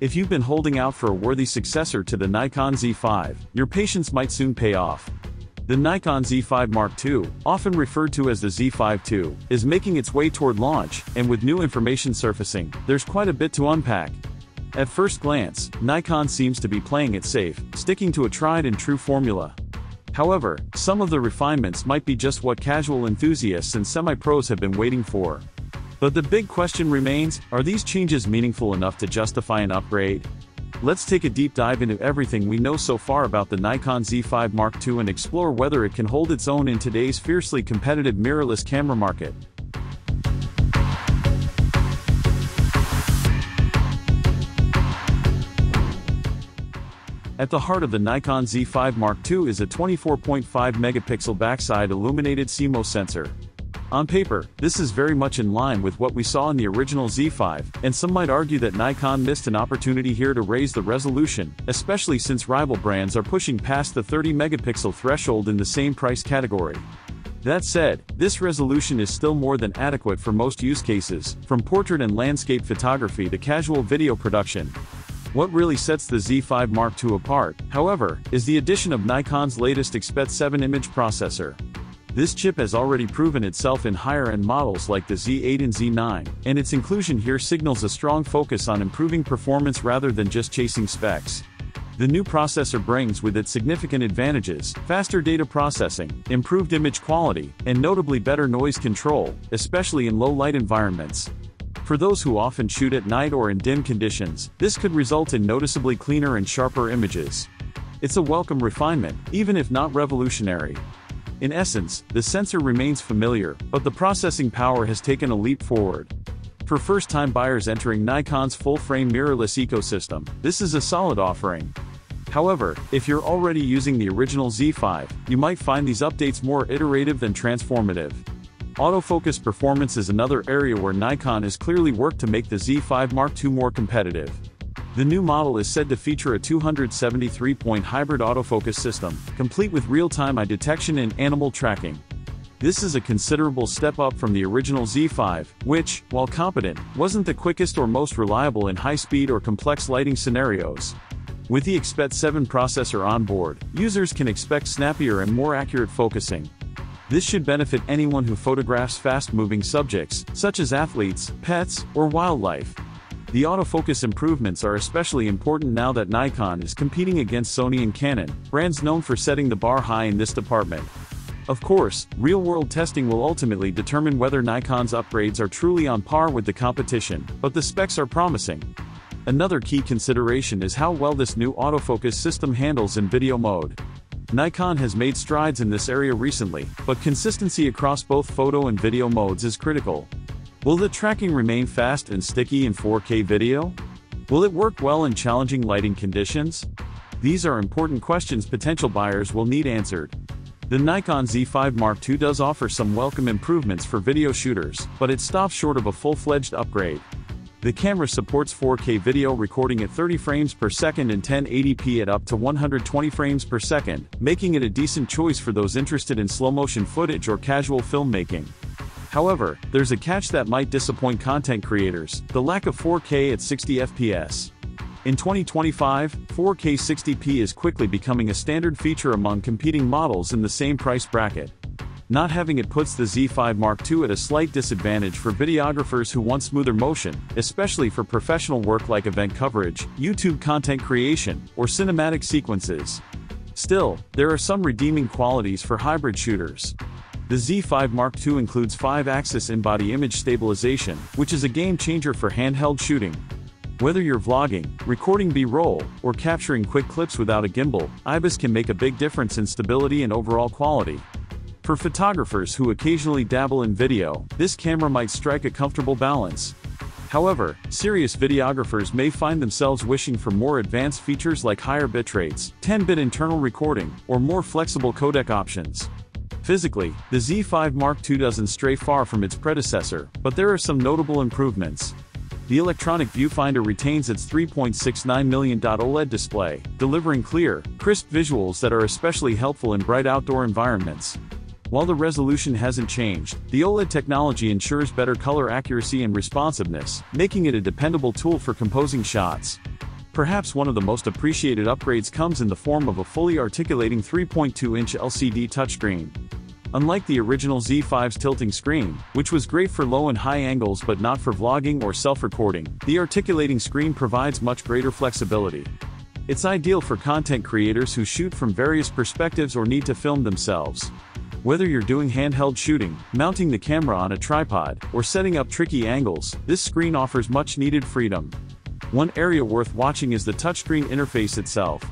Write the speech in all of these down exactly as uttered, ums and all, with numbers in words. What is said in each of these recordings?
If you've been holding out for a worthy successor to the Nikon Z five, your patience might soon pay off. The Nikon Z five Mark two, often referred to as the Z five two, is making its way toward launch, and with new information surfacing, there's quite a bit to unpack. At first glance, Nikon seems to be playing it safe, sticking to a tried-and-true formula. However, some of the refinements might be just what casual enthusiasts and semi-pros have been waiting for. But the big question remains, are these changes meaningful enough to justify an upgrade? Let's take a deep dive into everything we know so far about the Nikon Z five Mark two and explore whether it can hold its own in today's fiercely competitive mirrorless camera market. At the heart of the Nikon Z five Mark two is a twenty-four point five megapixel backside illuminated C M O S sensor. On paper, this is very much in line with what we saw in the original Z five, and some might argue that Nikon missed an opportunity here to raise the resolution, especially since rival brands are pushing past the thirty megapixel threshold in the same price category. That said, this resolution is still more than adequate for most use cases, from portrait and landscape photography to casual video production. What really sets the Z five Mark two apart, however, is the addition of Nikon's latest Expeed seven image processor. This chip has already proven itself in higher-end models like the Z eight and Z nine, and its inclusion here signals a strong focus on improving performance rather than just chasing specs. The new processor brings with it significant advantages: faster data processing, improved image quality, and notably better noise control, especially in low-light environments. For those who often shoot at night or in dim conditions, this could result in noticeably cleaner and sharper images. It's a welcome refinement, even if not revolutionary. In essence, the sensor remains familiar, but the processing power has taken a leap forward. For first-time buyers entering Nikon's full-frame mirrorless ecosystem, this is a solid offering. However, if you're already using the original Z five, you might find these updates more iterative than transformative. Autofocus performance is another area where Nikon has clearly worked to make the Z five Mark two more competitive. The new model is said to feature a two hundred seventy-three point hybrid autofocus system, complete with real-time eye detection and animal tracking. This is a considerable step up from the original Z five, which, while competent, wasn't the quickest or most reliable in high-speed or complex lighting scenarios. With the Expeed seven processor on board, users can expect snappier and more accurate focusing. This should benefit anyone who photographs fast-moving subjects, such as athletes, pets, or wildlife. The autofocus improvements are especially important now that Nikon is competing against Sony and Canon, brands known for setting the bar high in this department. Of course, real-world testing will ultimately determine whether Nikon's upgrades are truly on par with the competition, but the specs are promising. Another key consideration is how well this new autofocus system handles in video mode. Nikon has made strides in this area recently, but consistency across both photo and video modes is critical. Will the tracking remain fast and sticky in four K video? Will it work well in challenging lighting conditions? These are important questions potential buyers will need answered. The Nikon Z five Mark two does offer some welcome improvements for video shooters, but it stops short of a full-fledged upgrade. The camera supports four K video recording at thirty frames per second and ten eighty p at up to one hundred twenty frames per second, making it a decent choice for those interested in slow-motion footage or casual filmmaking. However, there's a catch that might disappoint content creators: the lack of four K at sixty F P S. In twenty twenty-five, four K sixty p is quickly becoming a standard feature among competing models in the same price bracket. Not having it puts the Z five Mark two at a slight disadvantage for videographers who want smoother motion, especially for professional work like event coverage, YouTube content creation, or cinematic sequences. Still, there are some redeeming qualities for hybrid shooters. The Z five Mark two includes five axis in-body image stabilization, which is a game-changer for handheld shooting. Whether you're vlogging, recording B-roll, or capturing quick clips without a gimbal, I B I S can make a big difference in stability and overall quality. For photographers who occasionally dabble in video, this camera might strike a comfortable balance. However, serious videographers may find themselves wishing for more advanced features like higher bitrates, ten bit internal recording, or more flexible codec options. Physically, the Z five Mark two doesn't stray far from its predecessor, but there are some notable improvements. The electronic viewfinder retains its three point six nine million OLED display, delivering clear, crisp visuals that are especially helpful in bright outdoor environments. While the resolution hasn't changed, the OLED technology ensures better color accuracy and responsiveness, making it a dependable tool for composing shots. Perhaps one of the most appreciated upgrades comes in the form of a fully articulating three point two inch L C D touchscreen. Unlike the original Z five's tilting screen, which was great for low and high angles but not for vlogging or self-recording, the articulating screen provides much greater flexibility. It's ideal for content creators who shoot from various perspectives or need to film themselves. Whether you're doing handheld shooting, mounting the camera on a tripod, or setting up tricky angles, this screen offers much-needed freedom. One area worth watching is the touchscreen interface itself.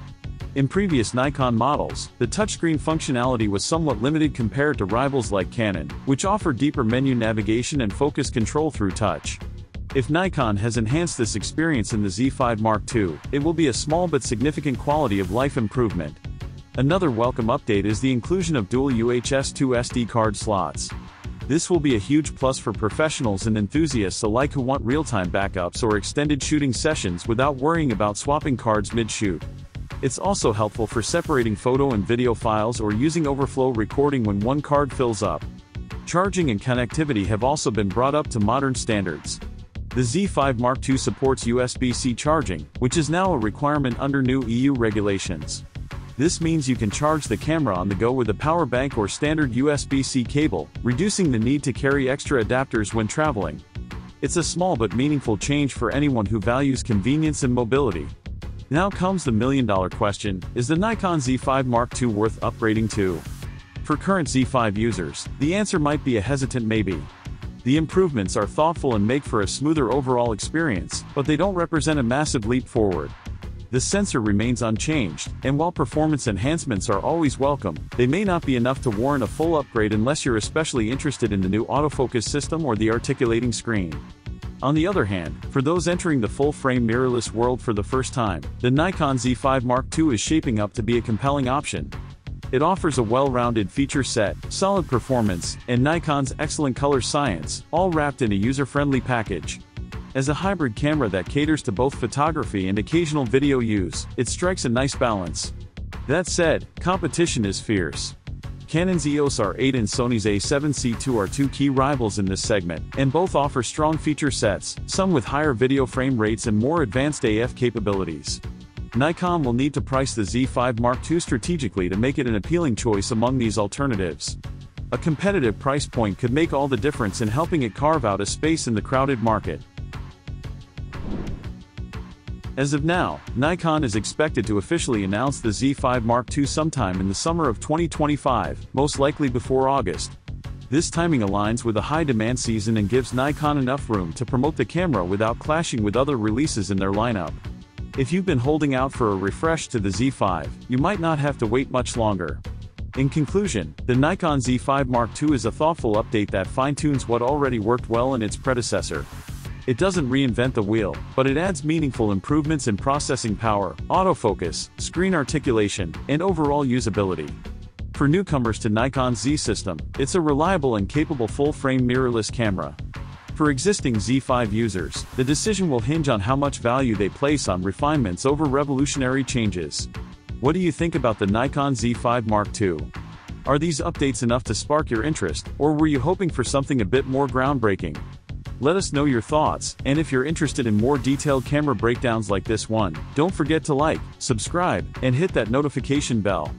In previous Nikon models, the touchscreen functionality was somewhat limited compared to rivals like Canon, which offer deeper menu navigation and focus control through touch. If Nikon has enhanced this experience in the Z five Mark two, it will be a small but significant quality of life improvement. Another welcome update is the inclusion of dual U H S two S D card slots. This will be a huge plus for professionals and enthusiasts alike who want real-time backups or extended shooting sessions without worrying about swapping cards mid-shoot. It's also helpful for separating photo and video files or using overflow recording when one card fills up. Charging and connectivity have also been brought up to modern standards. The Z five Mark two supports U S B C charging, which is now a requirement under new E U regulations. This means you can charge the camera on the go with a power bank or standard U S B C cable, reducing the need to carry extra adapters when traveling. It's a small but meaningful change for anyone who values convenience and mobility. Now comes the million-dollar question, is the Nikon Z five Mark two worth upgrading to? For current Z five users, the answer might be a hesitant maybe. The improvements are thoughtful and make for a smoother overall experience, but they don't represent a massive leap forward. The sensor remains unchanged, and while performance enhancements are always welcome, they may not be enough to warrant a full upgrade unless you're especially interested in the new autofocus system or the articulating screen. On the other hand, for those entering the full-frame mirrorless world for the first time, the Nikon Z five Mark two is shaping up to be a compelling option. It offers a well-rounded feature set, solid performance, and Nikon's excellent color science, all wrapped in a user-friendly package. As a hybrid camera that caters to both photography and occasional video use, it strikes a nice balance. That said, competition is fierce. Canon's E O S R eight and Sony's A seven C two are two key rivals in this segment, and both offer strong feature sets, some with higher video frame rates and more advanced A F capabilities. Nikon will need to price the Z five Mark two strategically to make it an appealing choice among these alternatives. A competitive price point could make all the difference in helping it carve out a space in the crowded market. As of now, Nikon is expected to officially announce the Z five Mark two sometime in the summer of twenty twenty-five, most likely before August. This timing aligns with a high demand season and gives Nikon enough room to promote the camera without clashing with other releases in their lineup. If you've been holding out for a refresh to the Z five, you might not have to wait much longer. In conclusion, the Nikon Z five Mark two is a thoughtful update that fine-tunes what already worked well in its predecessor. It doesn't reinvent the wheel, but it adds meaningful improvements in processing power, autofocus, screen articulation, and overall usability. For newcomers to Nikon's Z system, it's a reliable and capable full-frame mirrorless camera. For existing Z five users, the decision will hinge on how much value they place on refinements over revolutionary changes. What do you think about the Nikon Z five Mark two? Are these updates enough to spark your interest, or were you hoping for something a bit more groundbreaking? Let us know your thoughts, and if you're interested in more detailed camera breakdowns like this one, don't forget to like, subscribe, and hit that notification bell.